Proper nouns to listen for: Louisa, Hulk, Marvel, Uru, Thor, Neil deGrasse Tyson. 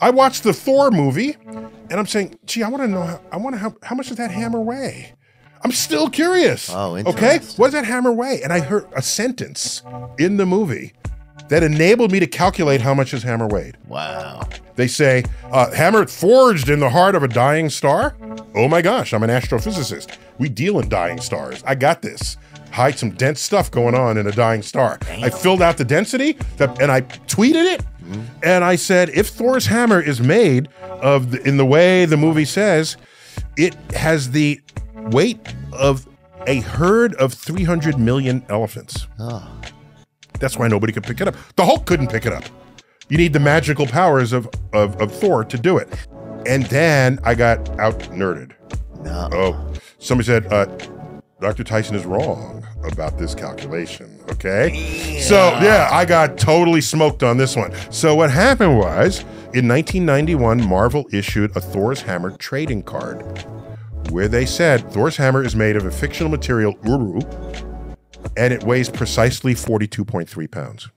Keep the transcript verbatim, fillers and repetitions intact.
I watched the Thor movie, and I'm saying, gee, I want to know, how, I want to how, how much does that hammer weigh? I'm still curious. Oh, okay, what does that hammer weigh? And I heard a sentence in the movie that enabled me to calculate how much his hammer weighed. Wow. They say, uh, hammer forged in the heart of a dying star? Oh my gosh, I'm an astrophysicist. We deal in dying stars. I got this. Hide some dense stuff going on in a dying star. Damn. I filled out the density that, and I tweeted it. Mm-hmm. And I said, if Thor's hammer is made of, the, in the way the movie says, it has the weight of a herd of three hundred million elephants. Oh. That's why nobody could pick it up. The Hulk couldn't pick it up. You need the magical powers of, of, of Thor to do it. And then I got out-nerded. No. Oh, somebody said, uh, Doctor Tyson is wrong about this calculation, okay? Yeah. So yeah, I got totally smoked on this one. So what happened was, in nineteen ninety-one, Marvel issued a Thor's hammer trading card where they said, Thor's hammer is made of a fictional material, Uru, and it weighs precisely forty-two point three pounds.